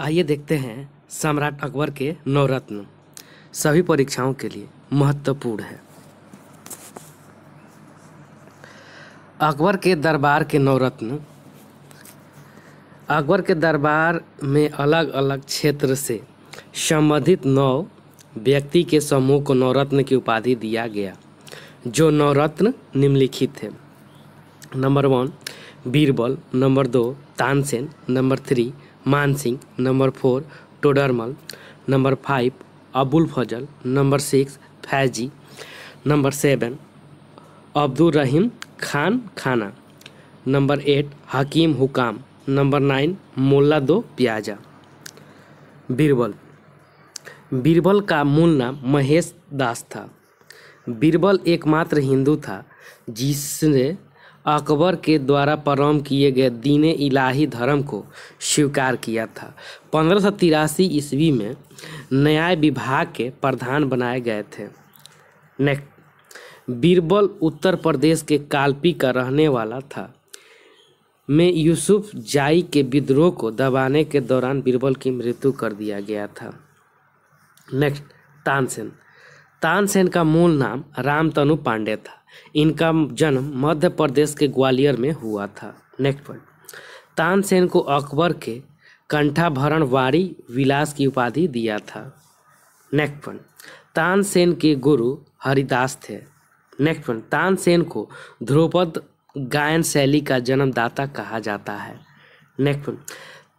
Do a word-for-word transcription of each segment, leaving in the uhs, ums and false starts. आइए देखते हैं सम्राट अकबर के नवरत्न, सभी परीक्षाओं के लिए महत्वपूर्ण है। अकबर के दरबार के नवरत्न। अकबर के दरबार में अलग अलग क्षेत्र से संबंधित नौ व्यक्ति के समूह को नवरत्न की उपाधि दिया गया। जो नवरत्न निम्नलिखित है। नंबर वन बीरबल, नंबर दो Tansen, number three Mansingh, number four Todarmal, number five Abul Fazal, number six Faizi, number seven Abdurrahim Khan Khana, number eight Hakim Hukam, number nine Mulla Dopiyaza. Birbal Birbal का मूल नाम महेश दास था। बीरबल एकमात्र हिंदू था जिसने अकबर के द्वारा परम किए गए दीन-ए-इलाही धर्म को स्वीकार किया था। पंद्रह सौ तिरासी ईस्वी में न्याय विभाग के प्रधान बनाए गए थे। नेक्स्ट बीरबल उत्तर प्रदेश के कालपी का रहने वाला था। में यूसुफ जाई के विद्रोह को दबाने के दौरान बीरबल की मृत्यु कर दिया गया था। नेक्स्ट तानसेन तानसेन का मूल नाम रामतनु पांडे था। इनका जन्म मध्य प्रदेश के ग्वालियर में हुआ था। नेक्स्ट पॉइंट तानसेन को अकबर के कंठाभरण वारी विलास की उपाधि दिया था। नेक्स्ट पॉइंट तानसेन के गुरु हरिदास थे। नेक्स्ट पॉइंट तानसेन को ध्रुपद गायन शैली का जन्मदाता कहा जाता है। नेक्स्ट पॉइंट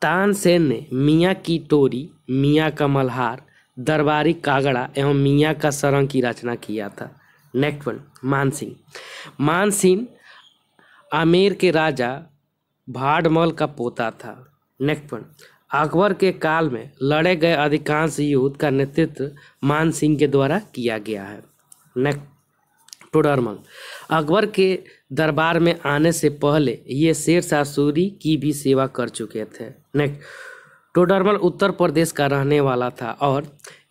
तानसेन ने मियाँ की टोरी, मियाँ का मल्हार, दरबारी कागड़ा एवं मियाँ का सरंग की रचना किया था। नेक्स्ट वन मानसिंह मानसिंह आमेर के राजा भाड़मोल का पोता था। नेक्स्ट वन अकबर के काल में लड़े गए अधिकांश युद्ध का नेतृत्व मानसिंह के द्वारा किया गया है। नेक्स्ट टोडरमल अकबर के दरबार में आने से पहले ये शेर शाह सूरी की भी सेवा कर चुके थे। नेक्स्ट टोडरमल उत्तर प्रदेश का रहने वाला था और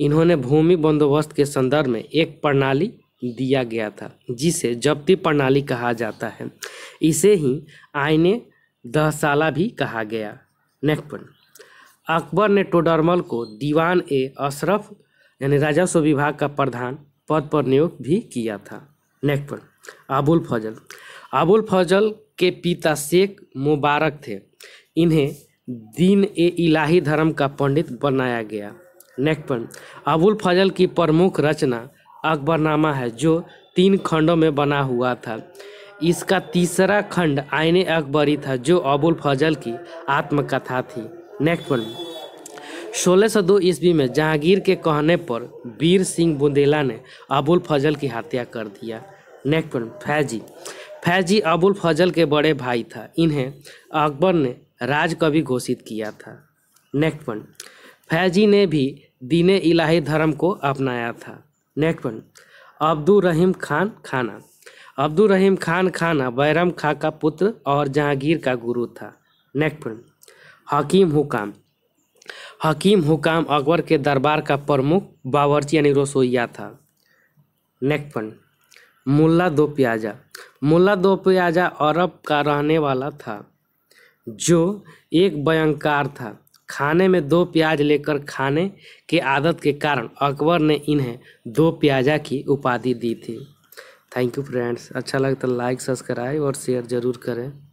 इन्होंने भूमि बंदोबस्त के संदर्भ में एक प्रणाली दिया गया था जिसे जबती प्रणाली कहा जाता है। इसे ही आइने दहसाला भी कहा गया। नेक्स्ट पॉइंट अकबर ने टोडरमल को दीवान ए अशरफ यानी राजस्व विभाग का प्रधान पद पर नियुक्त भी किया था। नेक्स्ट पॉइंट अबुल फजल अबुल फजल के पिता शेख मुबारक थे। इन्हें दीन-ए-इलाही धर्म का पंडित बनाया गया। नेक्स्ट पॉइंट अबुल फजल की प्रमुख रचना अकबरनामा है जो तीन खंडों में बना हुआ था। इसका तीसरा खंड आइने अकबरी था जो अबुल फजल की आत्मकथा थी। नेक्स्ट पॉइंट सोलह सौ दो ईस्वी में जहांगीर के कहने पर वीर सिंह बुंदेला ने अबुल फजल की हत्या कर दिया। नेक्स्ट पॉइंट फैजी फैजी अबुल फजल के बड़े भाई था। इन्हें अकबर ने राजकवि घोषित किया था। नेक्स्ट पॉइंट फैजी ने भी दीन-ए-इलाही धर्म को अपनाया था। नेक्स्ट पॉइंट अब्दुर्रहीम खान खाना अब्दुर्रहीम खान खाना बैरम खां का पुत्र और जहांगीर का गुरु था। नेक्स्ट पॉइंट हकीम हुकाम हकीम हुकाम अकबर के दरबार का प्रमुख बावर्ची यानी रसोइया था। नेक्स्ट पॉइंट मुल्ला दोपियाजा मुल्ला दोपियाजा अरब का रहने वाला था जो एक बयंकार था। खाने में दो प्याज लेकर खाने के आदत के कारण अकबर ने इन्हें दो प्याजा की उपाधि दी थी। थैंक यू फ्रेंड्स, अच्छा लगता लाइक सब्सक्राइब और शेयर ज़रूर करें।